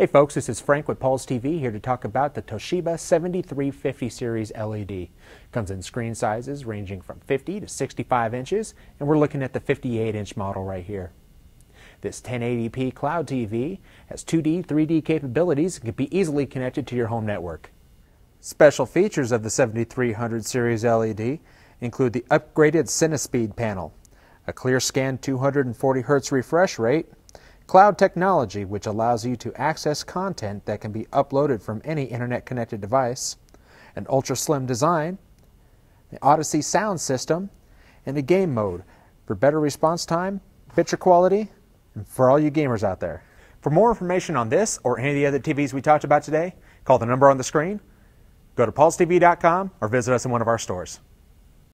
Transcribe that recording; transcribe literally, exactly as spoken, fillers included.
Hey folks, this is Frank with Paul's T V here to talk about the Toshiba seventy-three fifty series L E D. Comes in screen sizes ranging from fifty to sixty-five inches, and we're looking at the fifty-eight inch model right here. This ten eighty p Cloud T V has two D, three D capabilities and can be easily connected to your home network. Special features of the seventy-three hundred series L E D include the upgraded CineSpeed panel, a clear scan two hundred forty hertz refresh rate, cloud technology, which allows you to access content that can be uploaded from any internet-connected device, an ultra-slim design, the Audyssey sound system, and a game mode for better response time, picture quality, and for all you gamers out there. For more information on this or any of the other T Vs we talked about today, call the number on the screen, go to pauls t v dot com, or visit us in one of our stores.